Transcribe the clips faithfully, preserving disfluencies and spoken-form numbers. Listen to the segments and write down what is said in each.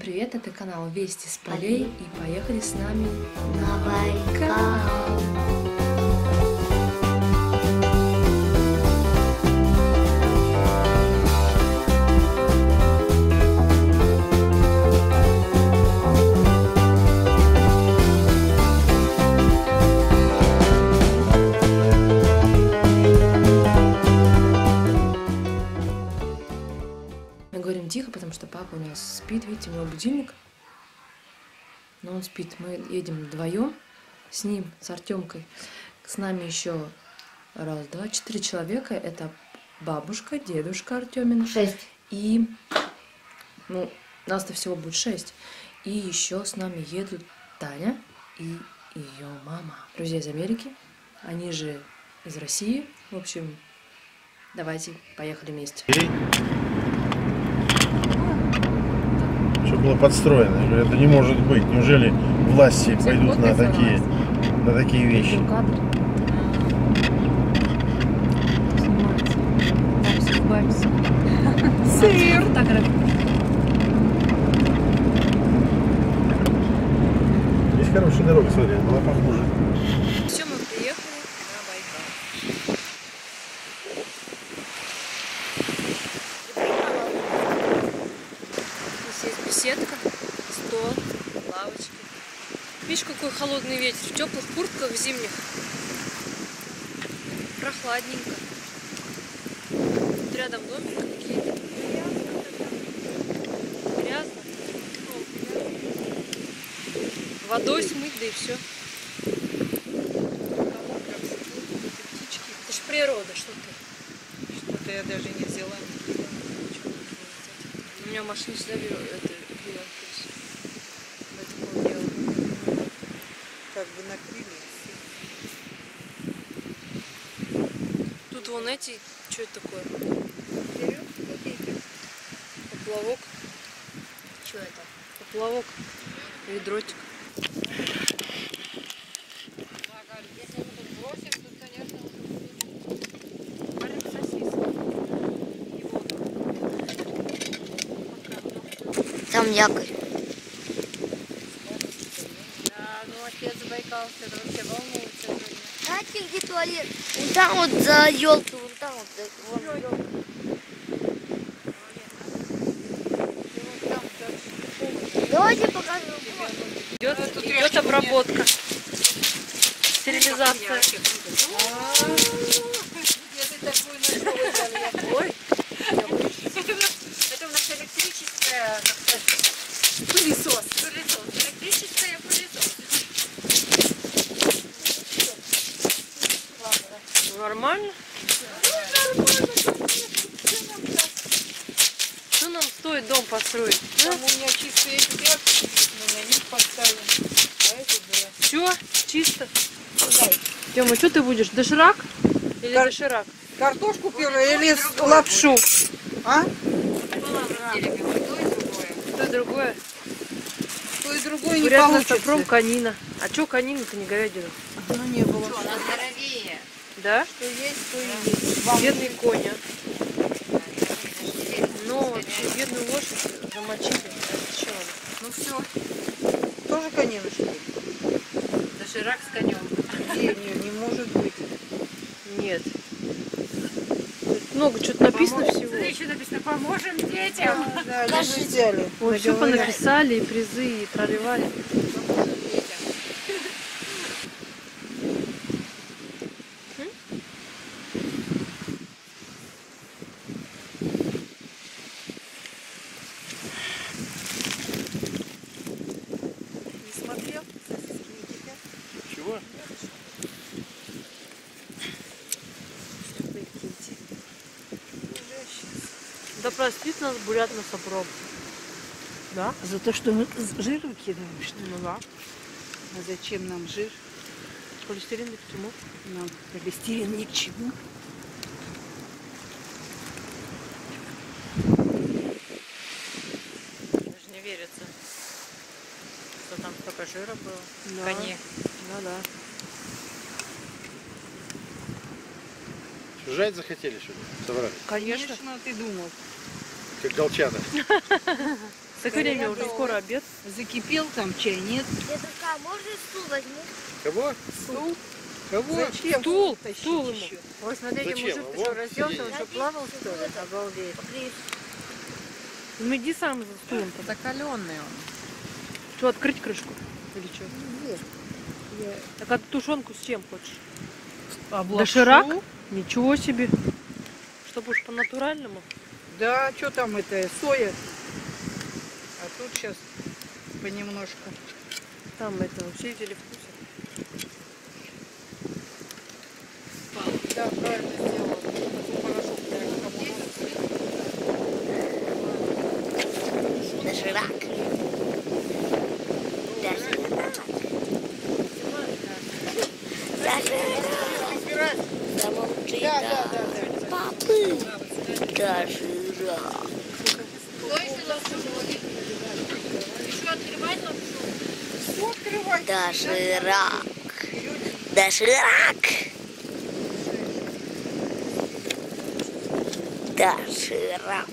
привет, это канал Вести с полей, и поехали с нами на Байкал. Тихо, потому что папа у нас спит, видите, мой будильник, но он спит. Мы едем вдвоем с ним, с Артемкой. С нами еще раз, два, четыре человека. Это бабушка, дедушка Артемина. Шесть. И, ну, нас-то всего будет шесть. И еще с нами едут Таня и ее мама. Друзья из Америки, они же из России. В общем, давайте, поехали вместе. Было подстроено. Я говорю, это не может быть. Неужели власти пойдут на такие, на такие вещи? Сыр! Здесь хорошая дорога, смотри, была похуже. Все, мы приехали на Байкал. Сетка, стол, лавочки. Видишь, какой холодный ветер. В теплых куртках зимних. Прохладненько. Тут рядом домик какие-то. Грязно. Водой смыть, да и все. Это ж природа, что ты. Что-то я даже не взяла. У меня машина сюда берет. Как бы накрыли. Тут вон эти, что это такое? Поплавок. Что это? Поплавок. Ведротик. Там якорь. Знаете, где туалет? Вот там вот за елку, вот там вот за елку. Давайте покажу. Идет, идет, идет обработка. Стерилизация. Это у нас электрическое пылесос. Электрическое пылесос. Нормально? Ну, нормально. Что нам стоит дом построить? Там да? У меня чистые тряпки, мы на них поставим. А это было. Все, чисто. Тема, что ты будешь? Доширак? Или Кар... доширак? Картошку первую или лапшу? А? То и другое. То и другое не Бурят получится. Бурят канина. А что канина-то не говядина? Ну не было. Что, она здоровее. Да? Что есть, то и есть. Вам бедный конь. Ну, вообще, бедную лошадь замочили. Ну все. Тоже конем шли? Доширак с конем. Не, не может быть. Нет. Тут много что-то написано Помог... всего. Смотри, что написано. Поможем детям. Да, даже взяли. Ой, все понаписали, и призы, и проливали. Да простит нас бурят на сопром. Да? За то, что мы жир выкидываем, что ли? Ну да. А зачем нам жир? Холестерин ни к чему. Нам холестерин ни к чему. Даже не верится, что там столько жира было. Да. Кони. Да, да. Жать захотели, что ли? Собрали? Конечно, Конечно ты думал. Как галчата. Какое время уже? Скоро обед. Закипел там чай, нет? Дедушка, можно стул возьму? Кого? Стул. Кого? Зачем? Стул. Стул еще. Вот смотрите, зачем? Мужик, ты что, разделся, он что, плавал, что ли? Обалдеть. Ну иди сам за стулом-то. Закаленный он. Что, открыть крышку? Или что? Нет. Я... Так а ты тушенку с чем хочешь? Облашу. Доширак? Ничего себе. Чтобы уж по-натуральному. Да, что там это, соя. А тут сейчас понемножку. Там это, все эти вкусы. Да, правильно сделала. Хорошо, прям. Доширак. Доширак. Доширак. Самый лучший, да. Да, да, да. Папы. Доширак. Доширак. Доширак. Доширак.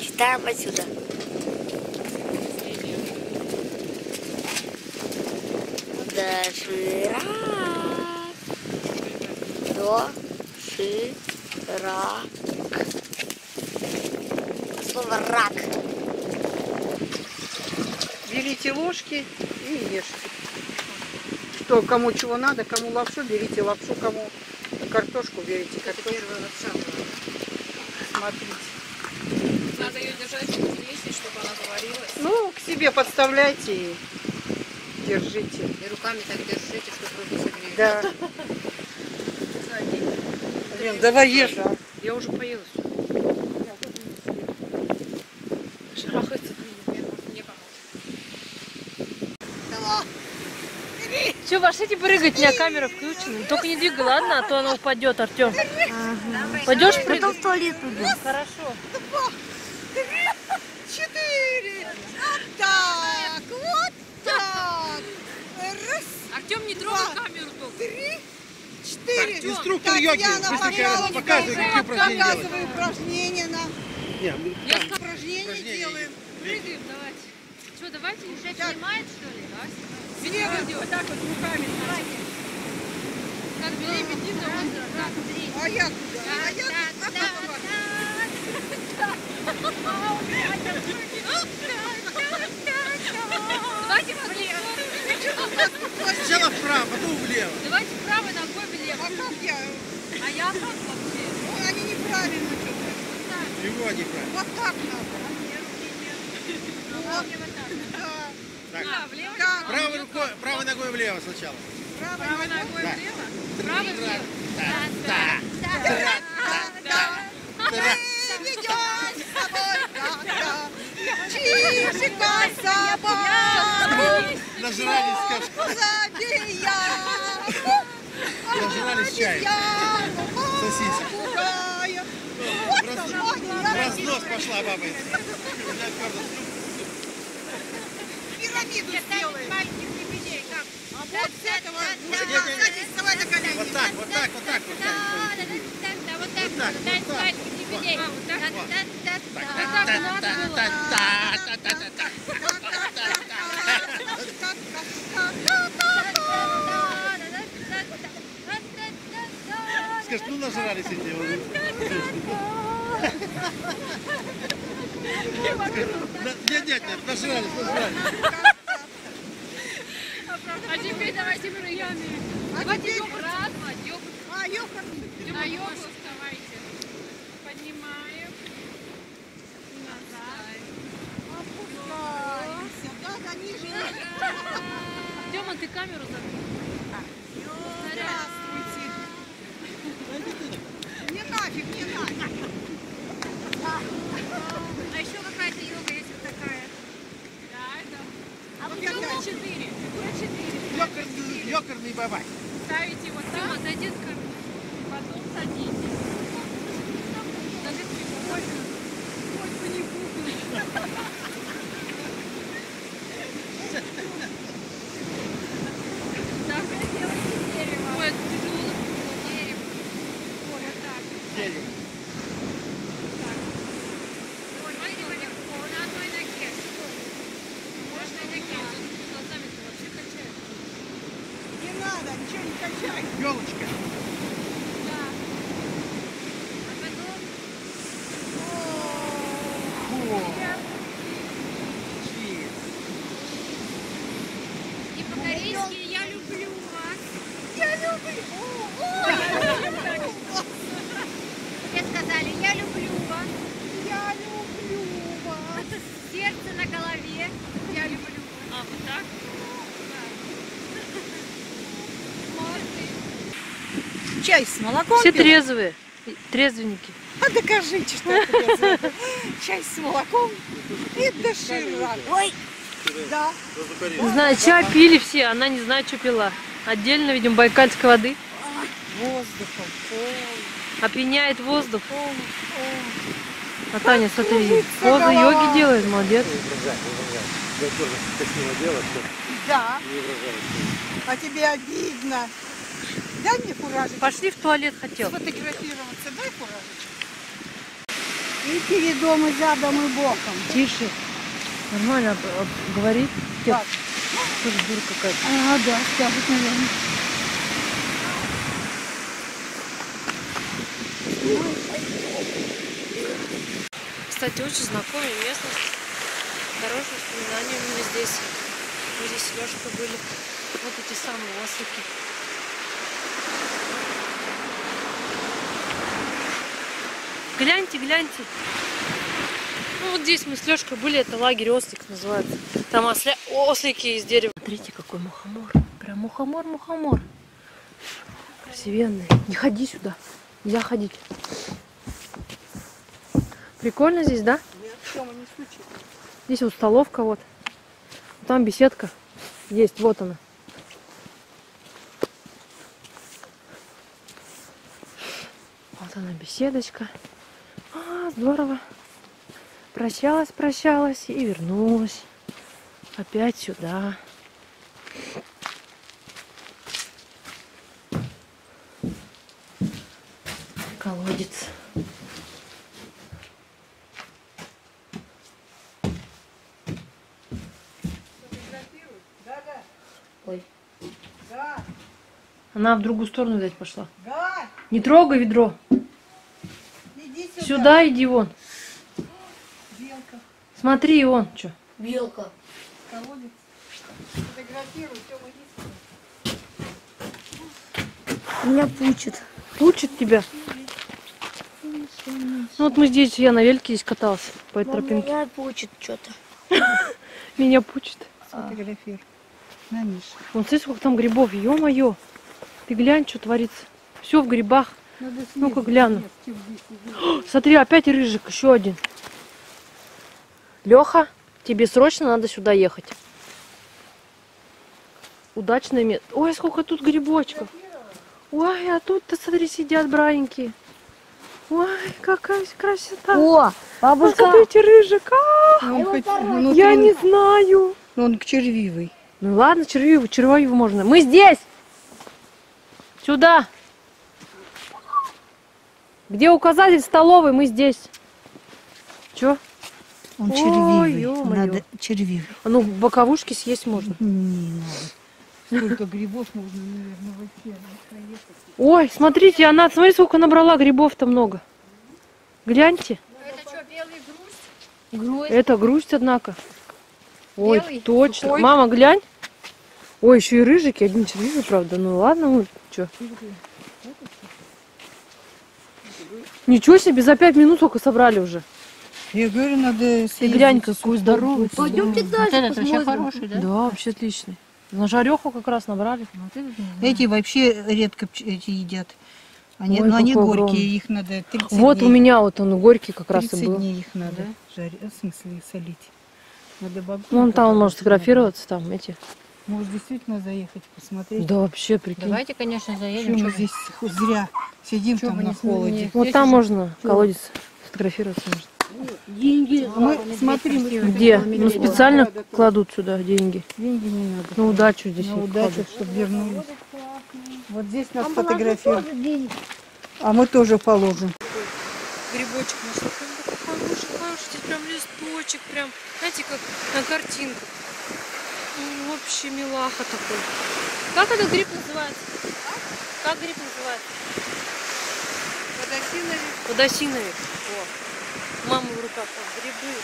Читаем отсюда. Доширак. Доширак. Слово рак. Берите ложки и ешьте. Что, кому чего надо, кому лапшу, берите лапшу, кому картошку, берите картошку. Первая лапша. Смотрите. Надо ее держать вместе, чтобы она заварилась. Ну, к себе подставляйте и держите. И руками так держите, чтобы руки согрели. Да. Блин, давай ешь. Я уже поела. Шарахается. Все, пошли прыгать, у меня камера включена. Только не двигай, ладно, а то она упадет, Артем. Ага. Пойдешь прыгать? Потом в туалет пойду. Хорошо. Два, три, четыре. Так, вот так. Раз. Артем, не трогай два, камеру только. Три, четыре. Артем. Инструктор так, йоги. Я показываю, какие упражнения Показываю упражнения нам. Нет, упражнения делаем. Прыгаем, давайте. Что, давайте, уже снимает, что ли? Вот так вот руками. Как беременница, раз, два, а я куда? А я давайте влево. Сначала вправо, потом влево. Давайте вправо ногой влево. А как я? А я как вообще? Они неправильно что-то. Чего они правильно? Вот так надо. А мне руки нет. А, влево, да, правой, рукой, правой ногой влево сначала. Правой, правой ногой да. влево? Правой влево. Ведёшь с собой. Чижика с собой. Нажрались кашу. Нажрались чай. Сосиски. Разнос пошла баба. Пирамиду сделаем. А вот с этого мужика, садись, вставай на колени. Вот так, вот так, вот так. Вот так, скажешь, ну нажрались эти уже. Нет, нет, нет, нажрались, нажрались. А теперь давайте прыгаем. Давайте йогурт. А, йогурт. На йогурт вставайте. Поднимаем. Назад. Опускаемся. Да, да, ниже. Тёма, ты камеру закрыл. Здравствуйте. Не нафиг, не нафиг. А еще какая-то йога есть вот такая. Да, да. А фигура четыре. Ёкарный бабай. Ставите вот так, за детка, потом садитесь. За детки больно. Больно не буду. Давай делайте дерево. Ой, это тяжело. Дерево. Ой, вот так. Дерево. Так. Ой, легко. На одной ноге. надо, ничего не качай, елочка. Да. А потом... О-о-о. И по-корейски я люблю вас. Я люблю. Все сказали, я люблю вас. Я люблю вас. Сердце на голове. Я люблю вас. А, вот так? Чай с молоком. Все трезвые, трезвенники. А докажите, что это трезвые. Чай с молоком и доширак. Ой, да. Не знаю, чай пили все, она не знает, что пила. Отдельно, видимо, байкальской воды. Воздухом. Опьяняет воздух. А Таня, что ты видишь? Поза йоги делает, молодец. Да. А тебе обидно. Дай мне фуражечку. Пошли в туалет хотел. Сфотографироваться, дай фуражечку. И передом, и задом, и боком. Тише. Нормально говорить. Так. Тоже дура какая-то. Ага, да, тянут, наверное. Кстати, очень знакомая местность. Хорошие воспоминания у меня здесь. Мы здесь с Лешкой были. Вот эти самые ослики. Гляньте, гляньте. Ну, вот здесь мы с Лешкой были, это лагерь Ослик называется. Там осля... ослики из дерева. Смотрите, какой мухомор. Прям мухомор, мухомор. Красивенный. Не ходи сюда. Нельзя ходить. Прикольно здесь, да? Здесь вот столовка, вот. Там беседка есть, вот она. Вот она, беседочка. А, здорово. Прощалась, прощалась и вернулась. Опять сюда. Колодец. Ой. Да. Она в другую сторону, видать, пошла. Да. Не трогай ведро. Иди сюда. Сюда иди вон. Белка. Смотри, вон что. Белка. Колодец. Фотографируй, Тёма, иди сюда. Меня пучит. Пучит тебя? Ну вот мы здесь, я на вельке здесь катался по этой тропинке. Меня пучит что-то. Меня пучит. Сфотографируй. На, Миша. Вон, смотри, сколько там грибов. Ё-моё. Ты глянь, что творится. Все в грибах. Ну-ка гляну. О, смотри, опять рыжик, еще один. Леха, тебе срочно надо сюда ехать. Удачное место. Ой, сколько тут грибочков. Ой, а тут-то, смотри, сидят браненькие. Ой, какая красота. О, бабушка. Смотрите, рыжик. А -а -а. Я не знаю. Но он червивый. Ну ладно, червивый, червивый можно. Мы здесь. Сюда. Где указатель столовой? Мы здесь. Че? Он червивый. Надо червивый. А ну, боковушки съесть можно. Не надо. Сколько грибов можно, наверное, вообще. Ой, смотрите, она, смотри, сколько набрала грибов-то много. Гляньте. Это что, белый грусть? Грусть. Это грусть, однако. Ой, белый? Точно. Сухой. Мама, глянь. Ой, еще и рыжики. Один червивый, правда. Ну ладно, вот что. Ничего себе, за пять минут только собрали уже. Я говорю, надо съездить. Глянь, какой здоровый. Пойдемте дальше, посмотрим. Хороший, да? Да, вообще отличный. На жареху как раз набрали. Эти вообще редко эти едят. Они, ой, но они горькие, огромный. Их надо тридцать вот дней. У меня вот он горький как раз и был. тридцать дней их надо, да? Жарить, в смысле солить. Надо бабушку, ну, он там он может сфотографироваться, там эти. Может действительно заехать, посмотреть. Да вообще, прикинь. Давайте, конечно, заедем. Чего мы здесь зря сидим, чего там на холоде. Вот там можно чего? Колодец сфотографироваться. Может. Деньги. Мы смотрим. Где? Ну специально кладут сюда деньги. Деньги не надо. На удачу здесь. На удачу, чтобы вернулись. Вот здесь нас фотографируют. А мы тоже положим. Грибочек наш такой хороший, хороший, здесь прям листочек, прям, знаете, как на картинках. Вообще милаха такой. Как этот гриб называется? А? Как гриб называется? Подосиновик. Подосиновик. О, мама в руках там грибы.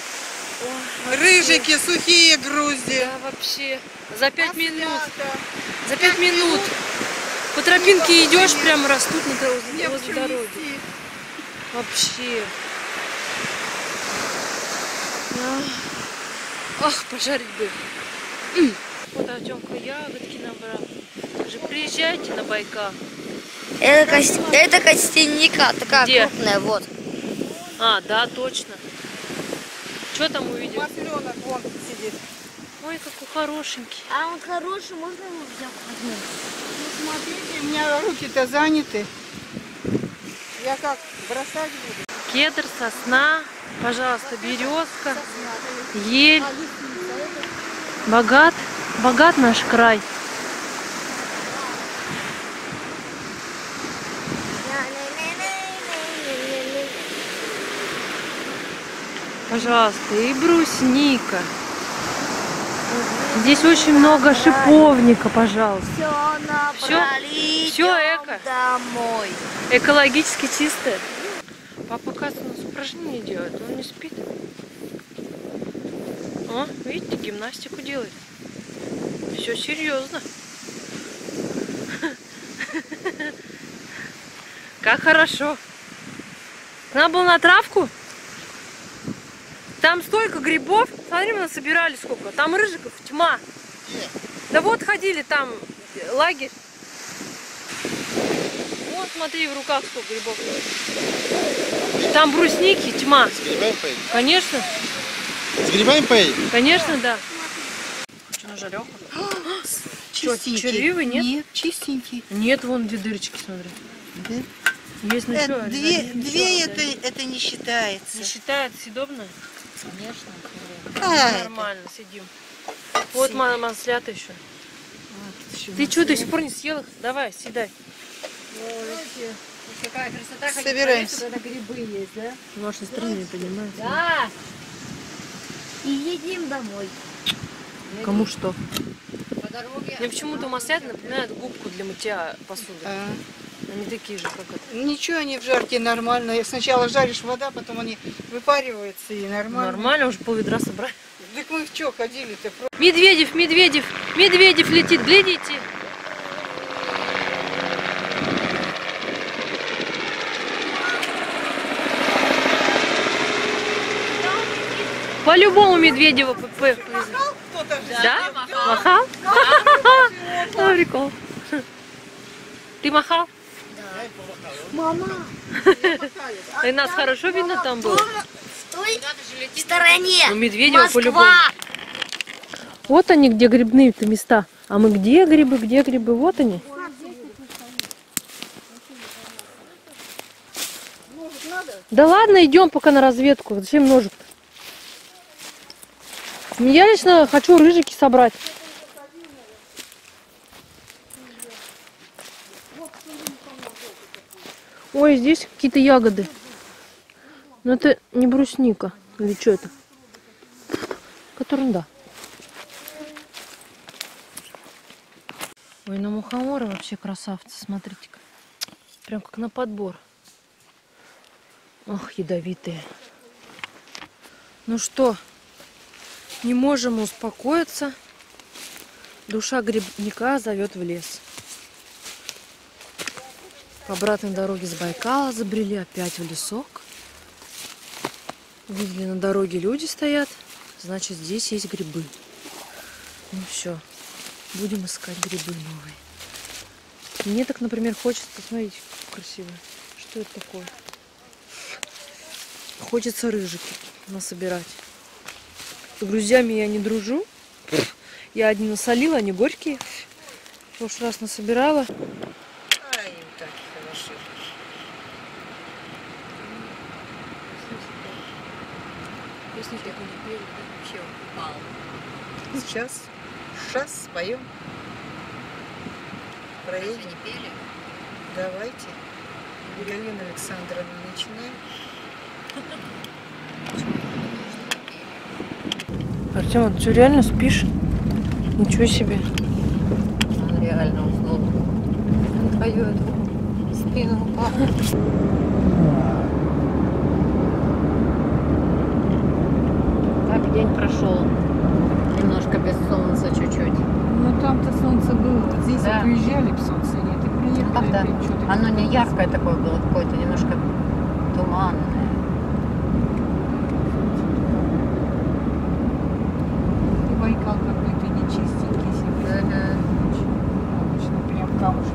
О, рыжики, сухие грузди. Да, вообще. За пять а минут. Свято. За пять минут. минут. По тропинке идешь, нет. прям растут на дороге, возле дороги. Идти. Вообще. А. Ах, пожарить бы. Вот Артемка ягодки набрал. Также приезжайте на Байкал. Это, кость... Это костяника, такая Где? крупная, вот. А, да, точно. Что там увидел? Масленок вон сидит. Ой, какой хорошенький. А он хороший, можно его взять? Ну, смотрите, у меня руки-то заняты. Я как, бросать буду? Кедр, сосна, пожалуйста, березка, ель. Богат, богат наш край. Пожалуйста, и брусника. Здесь очень много шиповника, пожалуйста. Все, все эко. Домой. Экологически чистое. Папа, Кас, у нас упражнение делает, он не спит. О, видите, гимнастику делает. Все серьезно. Как хорошо. Надо было на травку. Там столько грибов. Смотри, мы насобирали сколько. Там рыжиков тьма. Да вот ходили там лагерь. Вот смотри, в руках сколько грибов. Там брусники тьма. Конечно. С грибами поедем? Конечно, да. Что, на жареху? Чистенький. Червивый, нет? Нет, чистенький. Нет, вон две дырочки, смотри. Да? Есть на это что? Две, один, две это, это не считается. Не считается? Съедобно? Конечно. А, нормально, это. сидим. Вот Сидим. маслята еще. А, еще Ты что, до сих пор не съел их? Давай, съедай. Ой, какая красота. Собираемся. Когда грибы есть, да? Ваши страны не понимают. Да! И едем домой. Кому что? По дороге. Мне почему-то маслят напоминают губку для мытья посуды. А. Они такие же, как это. Ничего, они в жарке нормально. Сначала жаришь вода, потом они выпариваются и нормально. Нормально, уже полведра собрали. Так мы в чё ходили-то? Медведев, Медведев, Медведев летит, глядите. По-любому Медведева повезет. Махал кто-то? Да? да? Махал? Да, прикол. Ты махал? Да. Мама. И нас хорошо видно там было? В той стороне. Ну, Медведева по-любому. Вот они, где грибные-то места. А мы где грибы, где грибы? Вот они. Да ладно, идем пока на разведку. Зачем ножик-то? Я лично хочу рыжики собрать. Ой, здесь какие-то ягоды. Но это не брусника. Или что это? Катурнда. Ой, на мухоморы вообще красавцы. Смотрите-ка. Прям как на подбор. Ох, ядовитые. Ну что? Не можем успокоиться. Душа грибника зовет в лес. По обратной дороге с Байкала забрели опять в лесок. Видели, на дороге люди стоят. Значит, здесь есть грибы. Ну все, будем искать грибы новые. Мне так, например, хочется... Смотрите, как красиво. Что это такое? Хочется рыжики насобирать. С друзьями я не дружу. Я одни насолила, они горькие. В прошлый раз насобирала. А, им так хорошо. Песни такой не пели, вообще упал. Сейчас, сейчас споем. Проедем. Не пели? Давайте. Елена Александровна, начинаем. Артем, ты что, реально спишь? Ничего себе. Он реально уснул. На твою эту спину упал. Так день прошел. Немножко без солнца чуть-чуть. Ну там-то солнце было. Вот здесь да. Приезжали, солнца нет. И приехали, а, да. И оно не яркое такое было, какое-то немножко туманное. Байкал какой-то нечистенький себе. Да, да. Обычно прям камушки.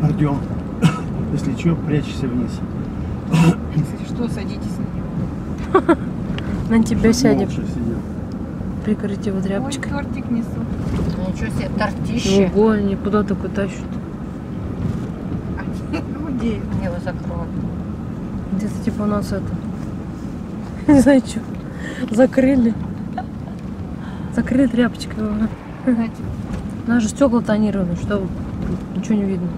Артем, если что, прячься вниз. Если что, садитесь на него. На тебя сядем. Прикрыть его тряпочкой. Ой, тортик несу. Ничего себе, тортище. Ого, они куда такой тащат? Худеет. Я его закрою. Где-то типа у нас это... Не знаю, что. Закрыли. Закрыли тряпочкой. У нас же стекла тонированы, что ничего не видно.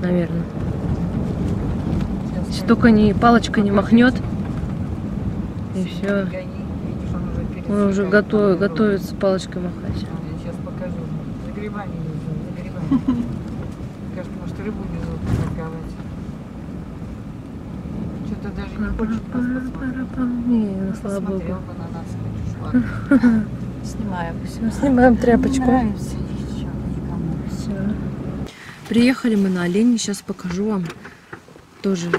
Наверное. Если только не палочка не махнет. И все. Он уже готов, готовится палочкой махать. Я сейчас покажу. Загребание нельзя. Загребание. Кажется, может рыбу везут торговать. Что-то даже не хочет посмотреть. Не, слава богу. Снимаем. Все, снимаем тряпочку. Приехали мы на оленей, сейчас покажу вам тоже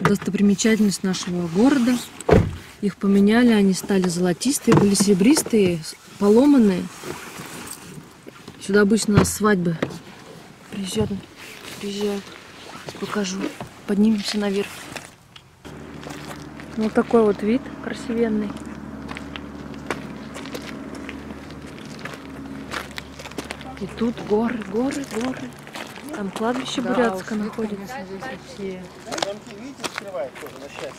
достопримечательность нашего города. Их поменяли, они стали золотистые, были серебристые, поломанные. Сюда обычно у нас свадьбы приезжают. Приезжают. Сейчас покажу. Поднимемся наверх. Вот такой вот вид красивенный. И тут горы, горы, горы. Там кладбище да, бурятское находится. Замки, видите, скрывают тоже, на счастье.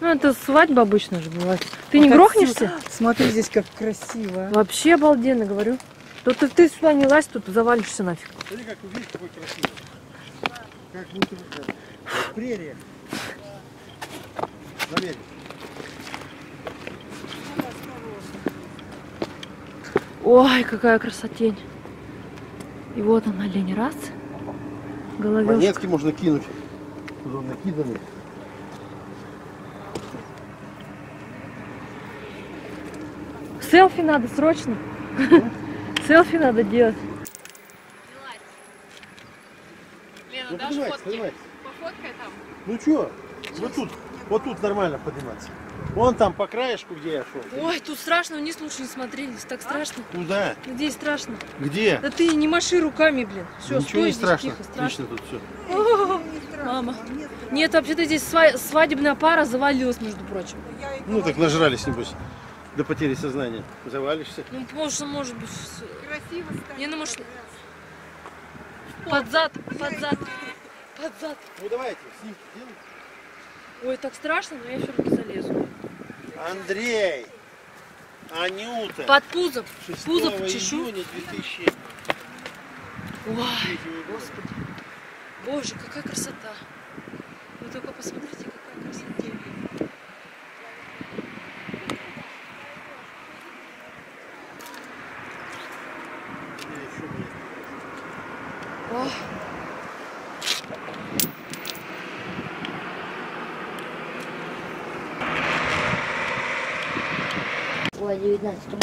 Ну, это свадьба обычно же бывает. Ты вот не грохнешься? Отсюда. Смотри, здесь как красиво. Вообще обалденно, говорю. То ты, ты сюда не лазь, тут завалишься нафиг. Смотри, как увидишь, какой красивый. Как будто бы прерия. Заверь. Ой, какая красотень. И вот он, олень, раз. Головешка. Монетки можно кинуть. Туда накиданы. Селфи надо срочно. Да? Селфи надо делать. Лена, ну, даже фотки. Поднимайся. Пофоткай там. Ну что? Вот тут, вот тут нормально подниматься. Вон там по краешку, где я шел. Ой, тут страшно, вниз лучше не смотри, здесь так страшно. Куда? Где страшно? Где? Да ты не маши руками, блин. Все, ничего не страшно. Тихо, страшно. Отлично тут все. О, мама. Нет, вообще-то здесь свадебная пара завалилась, между прочим. Ну так нажрались, небось, до потери сознания. Завалишься. Ну, может, может быть. Красиво стало. Не, ну, может... Под зад, под зад, под зад. Ну, давайте, снимки делаем. Ой, так страшно, но я все-таки залезу. Андрей, Анюта. Под пузом. Пузо почешу. две тысячи... Ой, господи. Боже, какая красота. Вы только посмотрите, какая красота. О.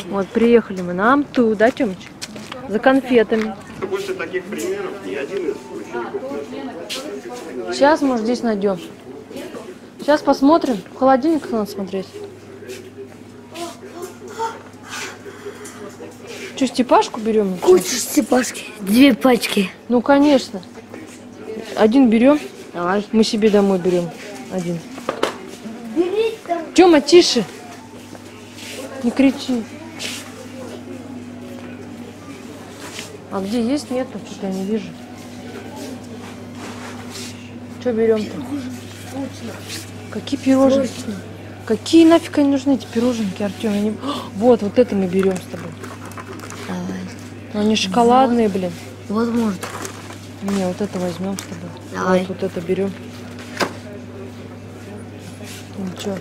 Вот приехали мы на Амту, да, Темыч? За конфетами. Больше таких примеров ни один из учеников. Сейчас, может, здесь найдем. Сейчас посмотрим. В холодильник надо смотреть. Что, степашку берем? Кучу степашки. Две пачки. Ну, конечно. Один берем. Давай. Мы себе домой берем. Один. Тема, тише. Не кричи. А где есть, нету, что-то я не вижу. Что берем-то? Какие пирожные? Срочно. Какие нафиг они нужны, эти пироженки, Артем? Не... Вот, вот это мы берем с тобой. Давай. Но они шоколадные, вот. Блин. Вот может. Не, вот это возьмем с тобой. Давай. Вот, вот это берем. Ничего.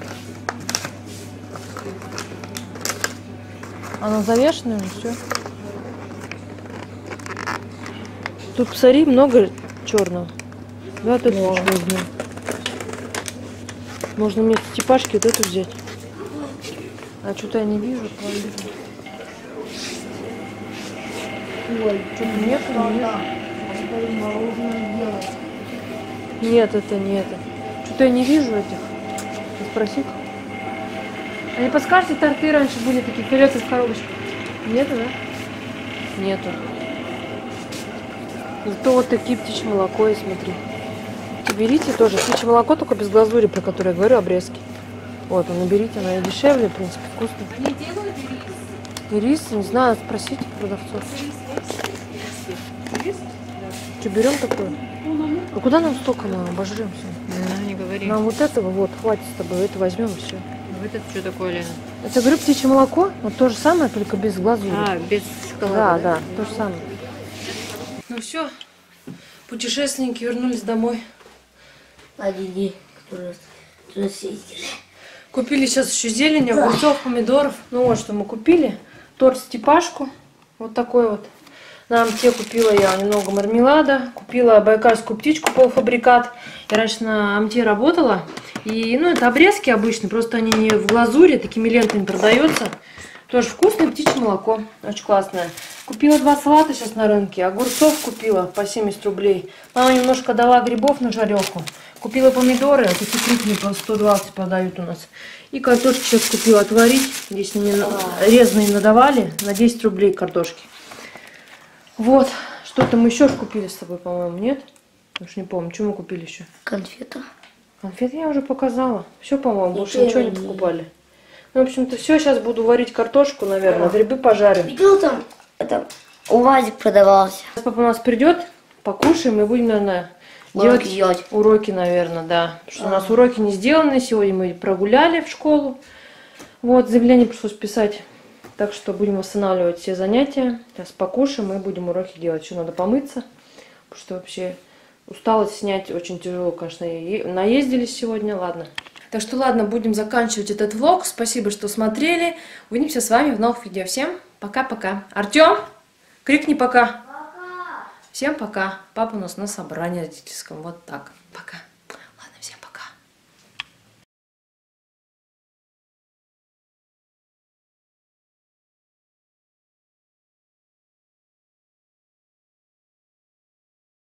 Она завешенная уже, все. Тут, посмотри, много черного. Да, тут можно. Можно мне степашки вот эту взять. А что-то я не вижу. Ой, что-то нет, нет. Нет, это не это. Что-то я не вижу этих. Спроси. А не подскажете, торты раньше были такие, вперед из коробочки? Нету, да? Нету. Зато вот такие птичье молоко, и смотри. Берите тоже. Птичье молоко, только без глазури, про которое я говорю, обрезки. Вот, ну берите, она и дешевле, в принципе, вкусно. Не делают и рис? И рис, не знаю, спросите продавцов. Рис? Что, берем такое? А куда нам столько, мы обожрем все? Да, не говори. Нам вот этого, вот, хватит с тобой, это возьмем и все. А вот это что такое, Лена? Это, говорю, птичье молоко, вот то же самое, только без глазури. А, без шоколада. Да, да, да, то же самое. Ну все, путешественники вернулись домой. Один купили сейчас еще зелень, огурцов, помидоров. Ну вот что мы купили. Торт Степашку. Вот такой вот. Нам те купила я немного мармелада. Купила байкальскую птичку, полуфабрикат. Я раньше на Амте работала. И, ну, это обрезки обычные. Просто они не в глазури, такими лентами продаются. Тоже вкусное птичье молоко. Очень классное. Купила два салата сейчас на рынке. Огурцов купила по семьдесят рублей. Мама немножко дала грибов на жарелку. Купила помидоры, а такие крупные по сто двадцать продают у нас. И картошки сейчас купила отварить. Здесь мне резаные надавали на десять рублей картошки. Вот. Что-то мы еще купили с тобой, по-моему, нет? Уж не помню. Что мы купили еще? Конфеты. Конфеты я уже показала. Все, по-моему, больше ничего не покупали. Ну, в общем-то, все. Сейчас буду варить картошку, наверное. Грибы пожарим. Видел там? Это УАЗик продавался. Сейчас папа у нас придет, покушаем и будем, наверное, делать, делать уроки, наверное, да. Потому что а. у нас уроки не сделаны. Сегодня мы прогуляли в школу. Вот, заявление пришлось писать. Так что будем восстанавливать все занятия. Сейчас покушаем и будем уроки делать. Еще надо помыться. Потому что вообще усталость снять очень тяжело, конечно. И наездились сегодня, ладно. Так что, ладно, будем заканчивать этот влог. Спасибо, что смотрели. Увидимся с вами в новых видео. Всем пока-пока. Артем, крикни пока. Пока. Всем пока. Папа у нас на собрании родительском. Вот так. Пока.